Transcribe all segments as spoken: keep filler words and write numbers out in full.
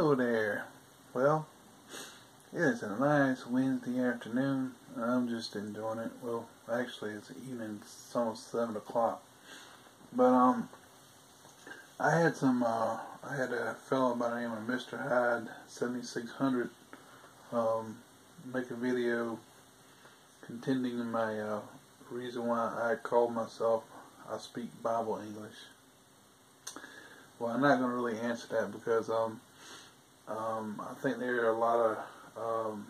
Hello there. Well, it's a nice Wednesday afternoon. I'm just enjoying it. Well, actually, it's evening. It's almost seven o'clock. But um, I had some. Uh, I had a fellow by the name of Mister Hyde seventy-six hundred um make a video contending my uh, reason why I call myself I Speak Bible English. Well, I'm not going to really answer that because um, um, I think there are a lot of um,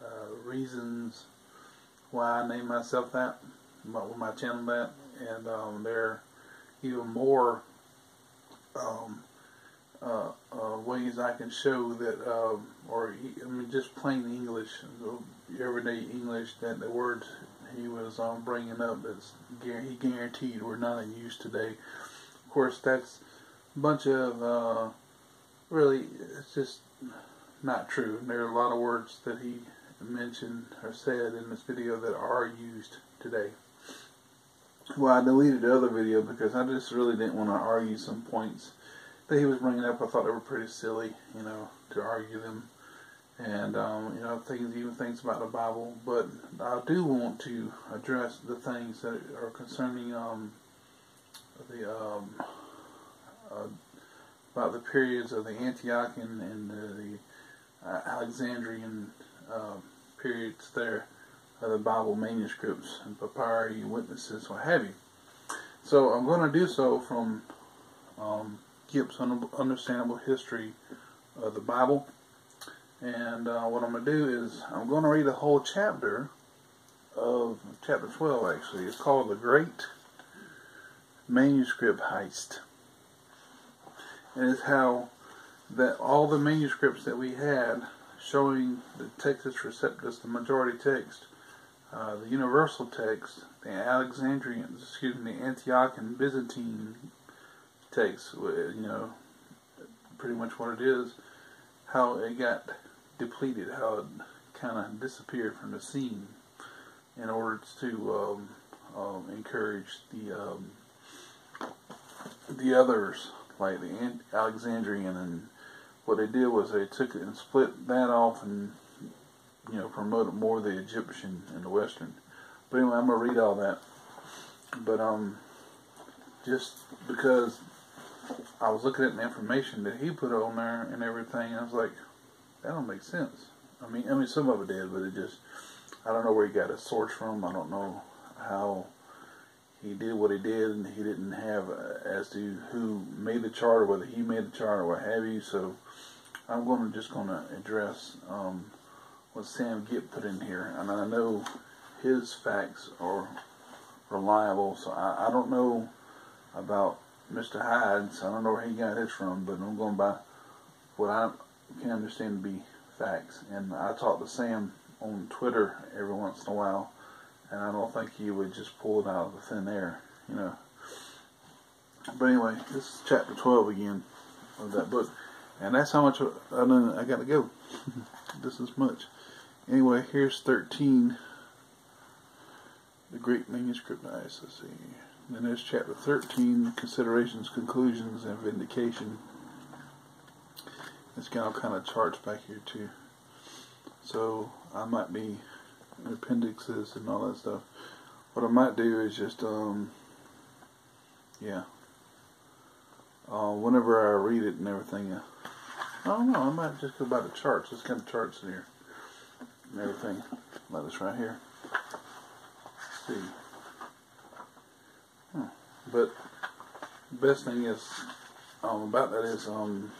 uh, reasons why I named myself that, my, my channel that, and um, there are even more um, uh, uh, ways I can show that, um, or I mean just plain English, everyday English, that the words he was um, bringing up that he guaranteed were not in use today. Of course, that's bunch of uh, really, it's just not true. There are a lot of words that he mentioned or said in this video that are used today. Well, I deleted the other video because I just really didn't want to argue some points that he was bringing up. I thought they were pretty silly, you know, to argue them, and um, you know, things, even things about the Bible. But I do want to address the things that are concerning um, the. Um, Uh, about the periods of the Antiochian and the, the uh, Alexandrian uh, periods there, of the Bible manuscripts and papyri, witnesses, what have you. So I'm going to do so from um, Gipp's Understandable History of the Bible. And uh, what I'm going to do is I'm going to read a whole chapter of chapter twelve, actually. It's called The Great Manuscript Heist. And it's how that all the manuscripts that we had showing the Textus Receptus, the majority text, uh, the universal text, the Alexandrian, excuse me, the Antiochian Byzantine text, you know, pretty much what it is, how it got depleted, how it kind of disappeared from the scene in order to um, um, encourage the, um, the others, like the Alexandrian. And what they did was they took it and split that off and, you know, promoted more the Egyptian and the Western. But anyway, I'm going to read all that. But um, just because I was looking at the information that he put on there and everything, I was like, that don't make sense. I mean, I mean, some of it did, but it just, I don't know where he got his source from. I don't know how he did what he did, and he didn't have uh, as to who made the chart, or whether he made the chart, or what have you. So I'm going to just going to address um, what Sam Gipp put in here, and I know his facts are reliable. So I, I don't know about Mister Hyde, so I don't know where he got his from, but I'm going by what I can understand to be facts. And I talk to Sam on Twitter every once in a while, and I don't think he would just pull it out of the thin air, you know. But anyway, this is chapter twelve again of that book. And that's how much I know I got to go. This is much. Anyway, here's thirteen. The Great Manuscript Heist, let's see. Then there's chapter thirteen, Considerations, Conclusions, and Vindication. It's got all kind of charts back here, too. So I might be appendixes and all that stuff. What I might do is just um yeah uh, whenever I read it and everything, uh, I don't know, I might just go by the charts. It's got the charts in here and everything like this right here. Let's see, huh. But the best thing is um, about that is um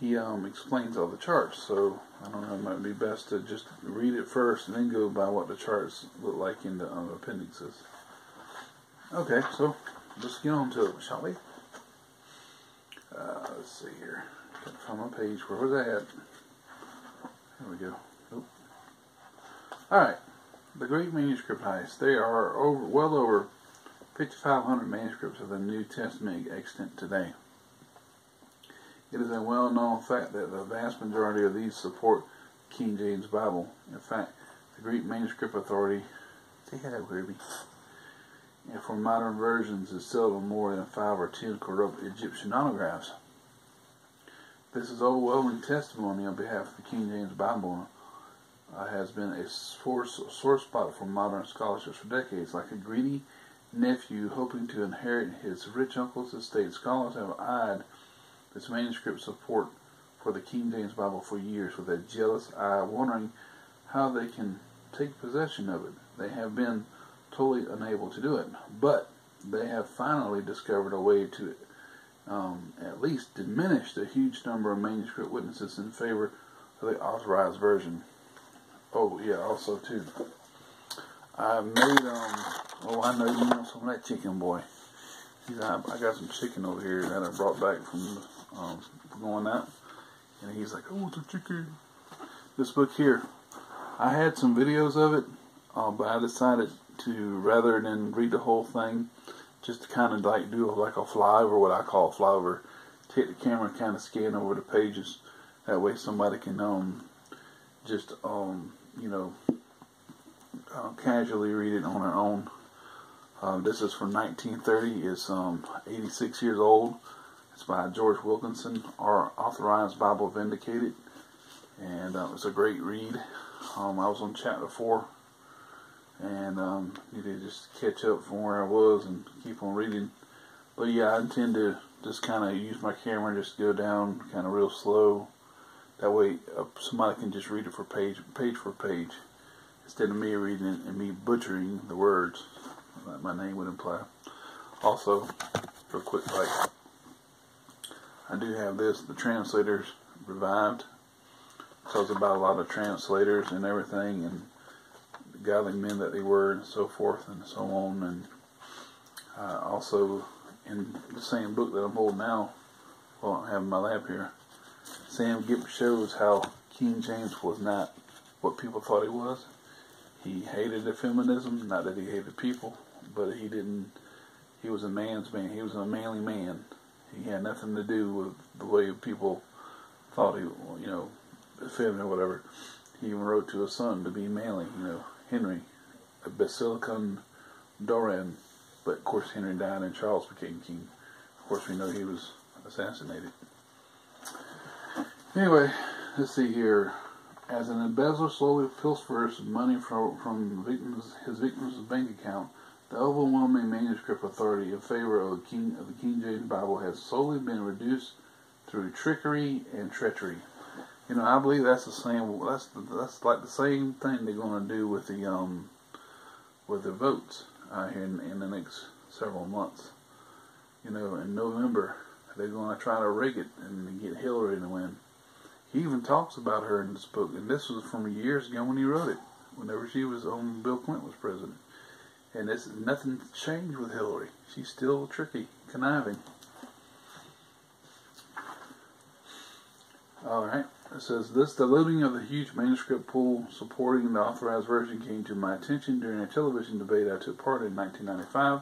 he um, explains all the charts, so I don't know, it might be best to just read it first and then go by what the charts look like in the um, appendices. Okay, so let's get on to it, shall we? Uh, let's see here. Gotta find my page. Where was I at? There we go. Oh. Alright, the Great Manuscript Heist. There are over, well over fifty-five hundred manuscripts of the New Testament extant today. It is a well-known fact that the vast majority of these support King James Bible. In fact, the Greek Manuscript Authority, take it out, baby, and for modern versions is seldom more than five or ten corrupt Egyptian autographs. This is overwhelming testimony on behalf of the King James Bible uh, has been a source, a source spot for modern scholarships for decades. Like a greedy nephew hoping to inherit his rich uncle's estate, scholars have eyed this manuscript support for the King James Bible for years with a jealous eye, wondering how they can take possession of it. They have been totally unable to do it, but they have finally discovered a way to it. Um, at least diminished a huge number of manuscript witnesses in favor of the Authorized Version. Oh, yeah, also, too, I made, um, oh, I know you want some of that chicken, boy. I, I got some chicken over here that I brought back from um, going out, and he's like, oh, it's a chicken. This book here, I had some videos of it, uh, but I decided to, rather than read the whole thing, just to kind of like do like a flyover, what I call a flyover. Take the camera and kind of scan over the pages. That way somebody can um just um you know uh, casually read it on their own. Uh, this is from nineteen thirty. It's um eighty-six years old. It's by George Wilkinson. Our Authorized Bible Vindicated, and uh, it's a great read. Um, I was on chapter four. And um, need to just catch up from where I was and keep on reading. But yeah, I intend to just kind of use my camera and just go down kind of real slow. That way uh, somebody can just read it for page, page for page. Instead of me reading it and me butchering the words, like my name would imply. Also, real quick, like, I do have this, the translators revived. It tells about a lot of translators and everything, and godly men that they were, and so forth and so on. And uh, also in the same book that I'm holding now, well, I have in my lap here, Sam Gipp shows how King James was not what people thought he was. He hated the feminism, not that he hated people, but he didn't, he was a man's man, he was a manly man. He had nothing to do with the way people thought he, you know, feminine or whatever. He even wrote to his son to be manly, you know, Henry Basilicon Doran, but of course Henry died and Charles became king. Of course we know he was assassinated. Anyway, let's see here. As an embezzler slowly pilfers money from, from victims, his victims' bank account, the overwhelming manuscript authority in favor of the King of the King James Bible has slowly been reduced through trickery and treachery. You know, I believe that's the same. That's that's like the same thing they're going to do with the um, with the votes uh, here in, in the next several months. You know, in November they're going to try to rig it and get Hillary to win. He even talks about her in this book, and this was from years ago when he wrote it. Whenever she was on, Bill Clinton was president, and it's nothing changed with Hillary. She's still tricky, conniving. All right. It says, this diluting of the huge manuscript pool supporting the Authorized Version came to my attention during a television debate I took part in nineteen ninety-five.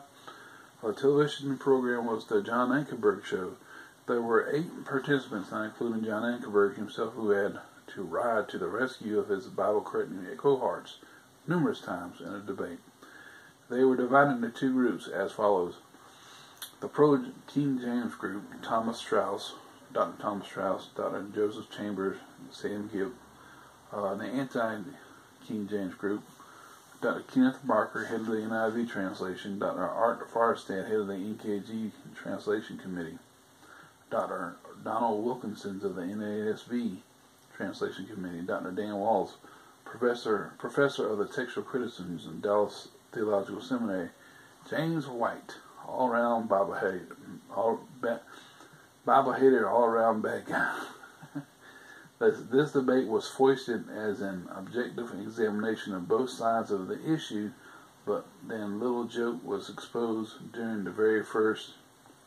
Our television program was the John Ankerberg Show. There were eight participants, not including John Ankerberg himself, who had to ride to the rescue of his Bible-correct cohorts numerous times in a debate. They were divided into two groups as follows. The pro-King James group, Thomas Strauss, Doctor Thomas Strauss, Doctor Joseph Chambers, Sam Gipp, uh, the anti-King James group, Doctor Kenneth Barker, head of the N I V translation, Doctor Art Farstad, head of the N K G translation committee, Doctor Donald Wilkinson of the N A S V translation committee, Doctor Dan Walls, professor professor of the textual criticisms in Dallas Theological Seminary, James White, all-round Bible head, all ba Bible hater, all-around bad guy. this, this debate was foisted as an objective examination of both sides of the issue, but then little joke was exposed during the very first,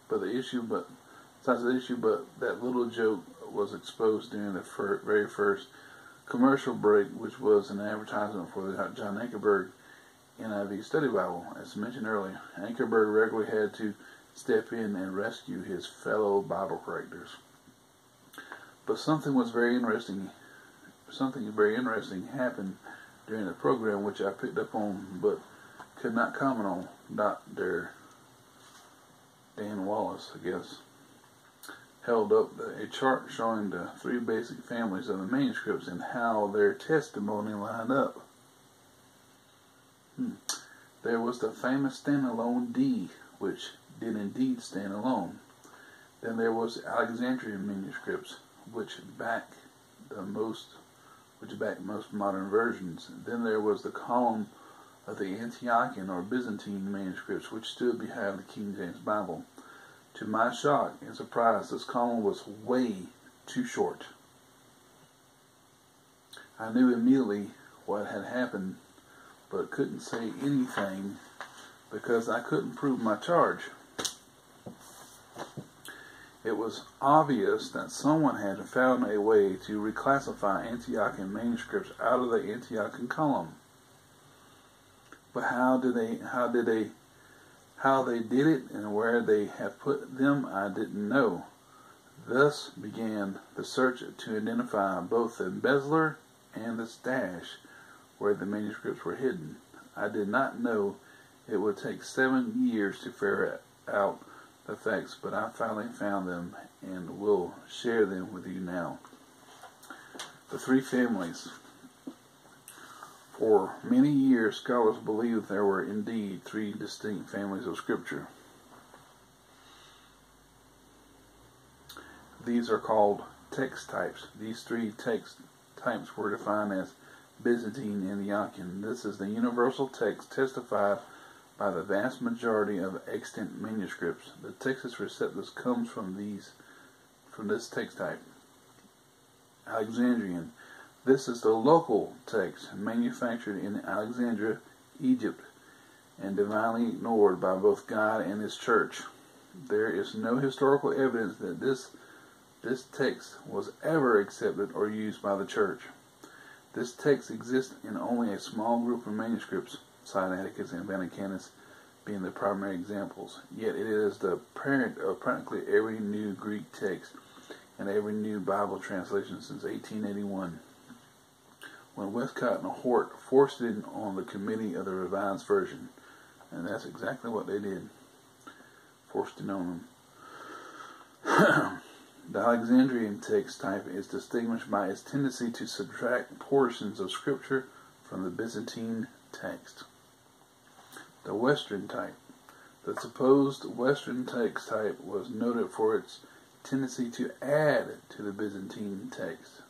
but the issue, but sides of the issue, but that little joke was exposed during the fir very first commercial break, which was an advertisement for the John Ankerberg N I V Study Bible. As mentioned earlier, Ankerberg regularly had to step in and rescue his fellow Bible correctors. But something was very interesting. Something very interesting happened during the program, which I picked up on but could not comment on. Doctor Dan Wallace, I guess. held up a chart showing the three basic families of the manuscripts and how their testimony lined up. Hmm. There was the famous standalone D, which did indeed stand alone. Then there was Alexandrian manuscripts, which back the most, which back most modern versions. Then there was the column of the Antiochian or Byzantine manuscripts, which stood behind the King James Bible. To my shock and surprise, this column was way too short. I knew immediately what had happened, but couldn't say anything because I couldn't prove my charge. It was obvious that someone had found a way to reclassify Antiochian manuscripts out of the Antiochian column. But how did they how did they how they did it and where they have put them, I didn't know. Thus began the search to identify both the embezzler and the stash where the manuscripts were hidden. I did not know it would take seven years to ferret out the facts, but I finally found them and will share them with you now. The three families. For many years, scholars believed there were indeed three distinct families of Scripture. These are called text types. These three text types were defined as Byzantine, Antiochian. This is the universal text testified by the vast majority of extant manuscripts. The Textus Receptus comes from these, from this text type. Alexandrian. This is the local text manufactured in Alexandria, Egypt, and divinely ignored by both God and His Church. There is no historical evidence that this, this text was ever accepted or used by the Church. This text exists in only a small group of manuscripts, Sinaiticus and Vaticanus being the primary examples. Yet it is the parent of practically every new Greek text and every new Bible translation since eighteen eighty-one. When Westcott and Hort forced it on the committee of the Revised Version. And that's exactly what they did. Forced it on them. The Alexandrian text type is distinguished by its tendency to subtract portions of Scripture from the Byzantine text. The Western type. The supposed Western text type was noted for its tendency to add to the Byzantine text.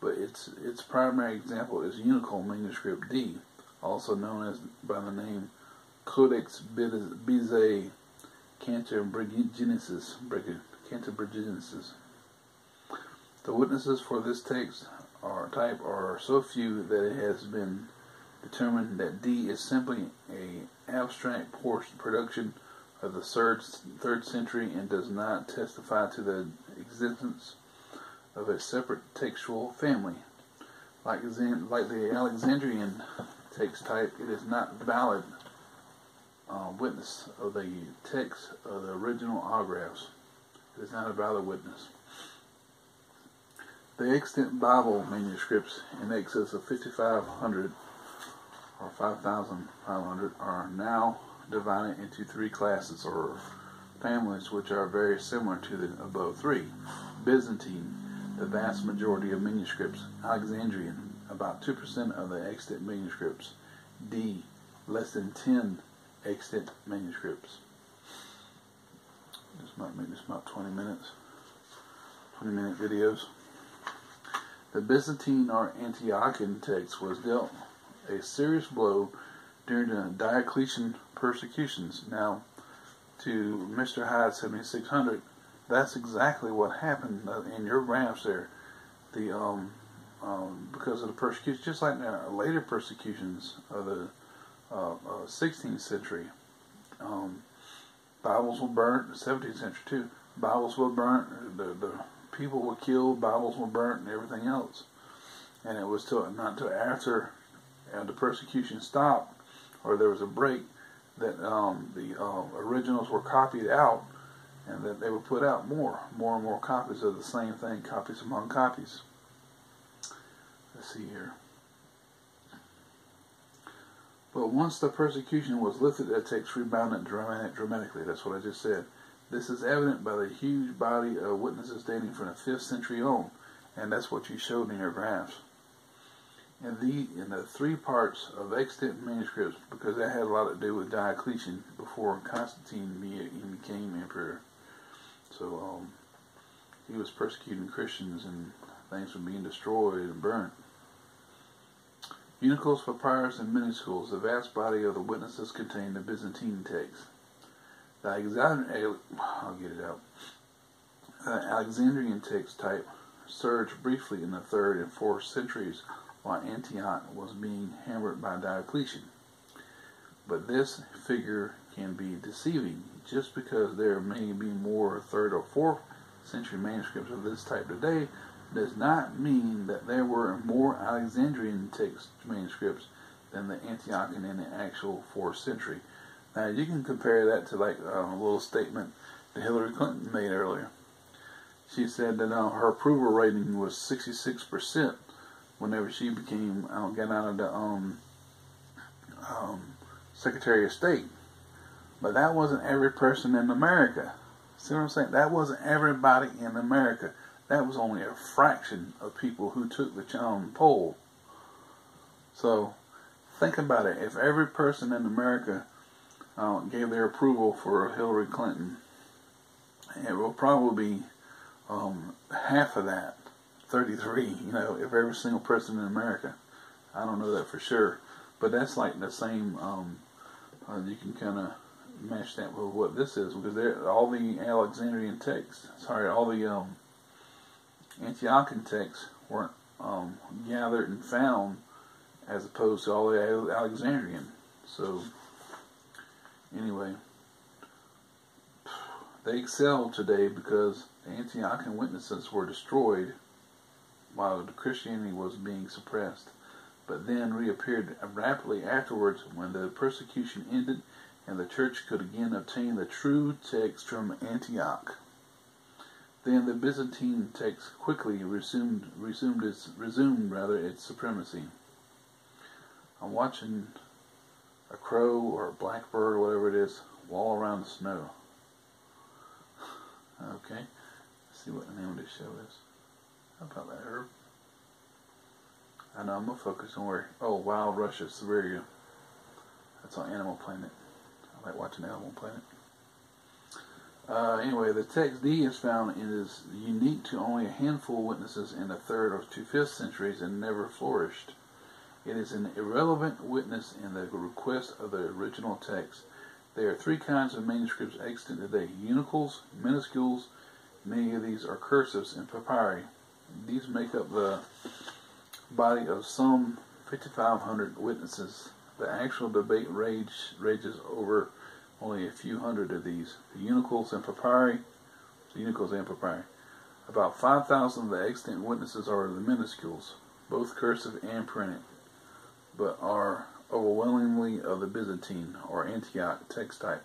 But its its primary example is Unicole manuscript D, also known as by the name Codex Bizae Cantabrigiensis. Cantabrigiensis. The witnesses for this text or type are so few that it has been determined that D is simply an abstract portion production of the third third century and does not testify to the existence of a separate textual family. Like, like the Alexandrian text type, it is not valid uh, witness of the text of the original autographs. It is not a valid witness. The extant Bible manuscripts in excess of fifty-five hundred or five thousand five hundred are now divided into three classes or families which are very similar to the above three. Byzantine, the vast majority of manuscripts. Alexandrian, about two percent of the extant manuscripts. D, less than ten extant manuscripts. This might make this about twenty minutes. twenty minute videos. The Byzantine or Antiochian text was dealt a serious blow during the Diocletian persecutions. Now, to Mister Hyde seventy-six hundred, that's exactly what happened in your graphs there. The um, um, because of the persecution, just like the later persecutions of the uh, uh, sixteenth century, um, Bibles were burnt. The seventeenth century too, Bibles were burnt. The the people were killed. Bibles were burnt, and everything else. And it was till not till after uh, the persecution stopped, or there was a break, that um, the uh, originals were copied out. And that they would put out more, more and more copies of the same thing, copies among copies. Let's see here. But once the persecution was lifted, that text rebounded dramatic, dramatically. That's what I just said. This is evident by the huge body of witnesses dating from the fifth century on, and that's what you showed in your graphs. And the, in the three parts of extant manuscripts, because that had a lot to do with Diocletian before Constantine became emperor. So um, he was persecuting Christians and things were being destroyed and burnt. Unicals for priors and minuscules, the vast body of the witnesses contained the Byzantine text. The Alexandrian, I'll get it out. The Alexandrian text type surged briefly in the third and fourth centuries while Antioch was being hammered by Diocletian. But this figure can be deceiving just because there may be more third or fourth century manuscripts of this type today does not mean that there were more Alexandrian text manuscripts than the Antiochian in the actual fourth century. Now you can compare that to like uh, a little statement that Hillary Clinton made earlier. She said that uh, her approval rating was sixty-six percent whenever she became uh, got out of the um, um, Secretary of State. But that wasn't every person in America. See what I'm saying? That wasn't everybody in America. That was only a fraction of people who took the um, poll. So think about it. If every person in America Uh, gave their approval for Hillary Clinton, it will probably be um, half of that, thirty-three, you know, if every single person in America. I don't know that for sure, but that's like the same, um, uh, you can kind of match that with what this is, because all the Alexandrian texts, sorry, all the um, Antiochian texts weren't um, gathered and found as opposed to all the Alexandrian. So anyway, they excel today because the Antiochian witnesses were destroyed while the Christianity was being suppressed, but then reappeared rapidly afterwards when the persecution ended and the church could again obtain the true text from Antioch. Then the Byzantine text quickly resumed resumed its resumed rather its supremacy. I'm watching a crow or a blackbird or whatever it is wall around the snow. Okay, let's see what the name of this show is. How about that herb? I know, I'm gonna focus on where, oh, Wild Russia, Siberia. That's on Animal Planet. I like watching Animal Planet. Uh, anyway, the text D is found, it is unique to only a handful of witnesses in the third or two fifth centuries and never flourished. It is an irrelevant witness in the request of the original text. There are three kinds of manuscripts extant today: unicals, minuscules, many of these are cursives, and papyri. These make up the body of some fifty-five hundred witnesses. The actual debate rage, rages over only a few hundred of these. The unicals and papyri, the unicals and papyri. About five thousand of the extant witnesses are the minuscules, both cursive and printed, but are overwhelmingly of the Byzantine or Antioch text type.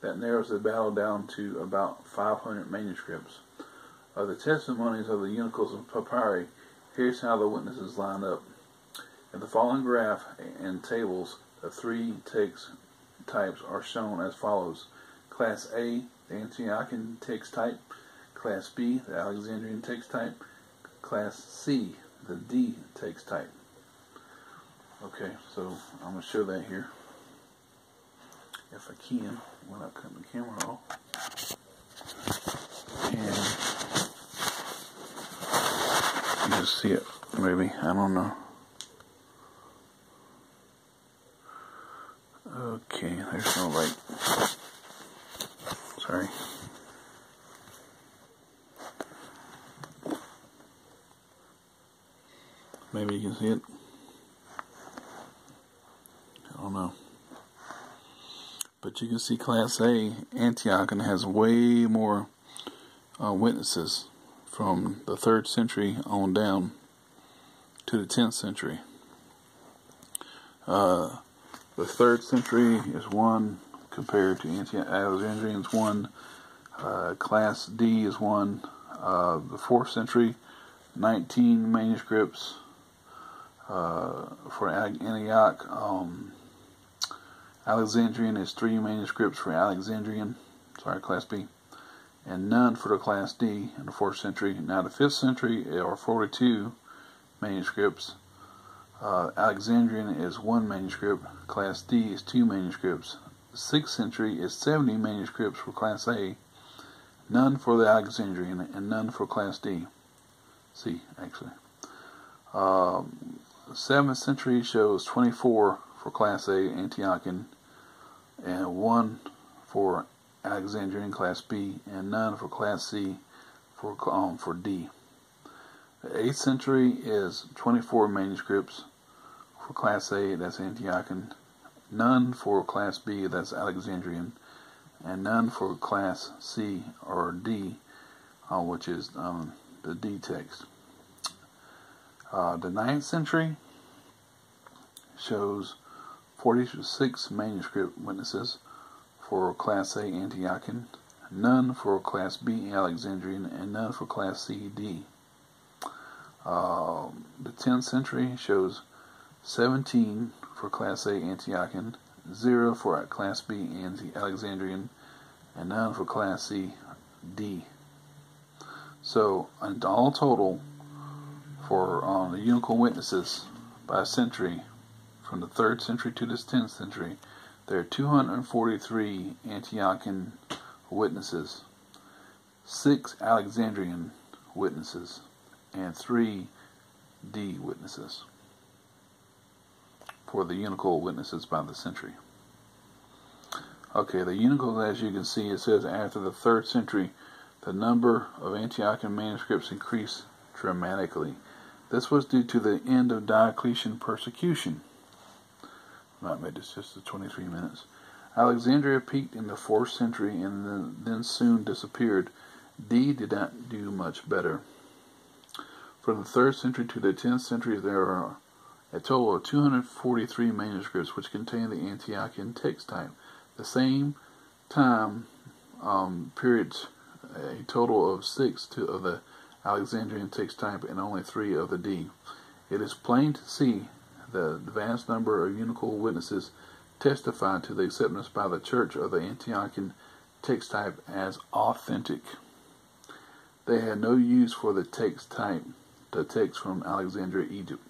That narrows the battle down to about five hundred manuscripts. Of the testimonies of the unicals and papyri, here's how the witnesses line up. In the following graph and tables, the three text types are shown as follows. Class A, the Antiochian text type. Class B, the Alexandrian text type. Class C, the D text type. Okay, so I'm going to show that here, if I can, when I cut the camera off, and you just see it, maybe, I don't know. Okay, there's no light, sorry. Maybe you can see it. Know. But you can see Class A, Antioch, and has way more uh, witnesses from the third century on down to the tenth century. Uh, the third century is one compared to Antioch, Alexandrian is one, uh, Class D is one, uh, the fourth century, nineteen manuscripts uh, for Antioch, um, Alexandrian is three manuscripts for Alexandrian, sorry, Class B. and none for the Class D in the fourth century. Now the fifth century, or forty-two manuscripts. Uh, Alexandrian is one manuscript, Class D is two manuscripts. sixth century is seventy manuscripts for Class A, none for the Alexandrian and none for Class D. C, actually. Uh, seventh century shows twenty-four for Class A Antiochian, and one for Alexandrian Class B, and none for Class C for, um, for D. The eighth century is twenty-four manuscripts for Class A, that's Antiochian, none for Class B, that's Alexandrian, and none for Class C or D, uh, which is um, the D text. Uh, the ninth century shows forty-six manuscript witnesses for Class A Antiochian, none for Class B Alexandrian, and none for Class C D. Uh, the tenth century shows seventeen for Class A Antiochian, zero for Class B and Alexandrian, and none for Class C D. So, and all total for um, the unical witnesses by century, from the third century to this tenth century, there are two hundred forty-three Antiochian witnesses, six Alexandrian witnesses, and three D witnesses for the unical witnesses by the century. Okay, the unical, as you can see, it says after the third century, the number of Antiochian manuscripts increased dramatically. This was due to the end of Diocletian persecution. I made this just the twenty-three minutes. Alexandria peaked in the fourth century and then, then soon disappeared. D did not do much better. From the third century to the tenth century, there are a total of two hundred forty-three manuscripts which contain the Antiochian text type. The same time um, periods, a total of six to, of the Alexandrian text type and only three of the D. It is plain to see the vast number of unical witnesses testify to the acceptance by the Church of the Antiochian text type as authentic. They had no use for the text type, the text from Alexandria, Egypt.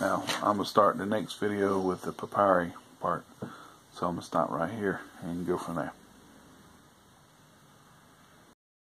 Now, I'm going to start the next video with the papyri part, so I'm going to stop right here and go from there.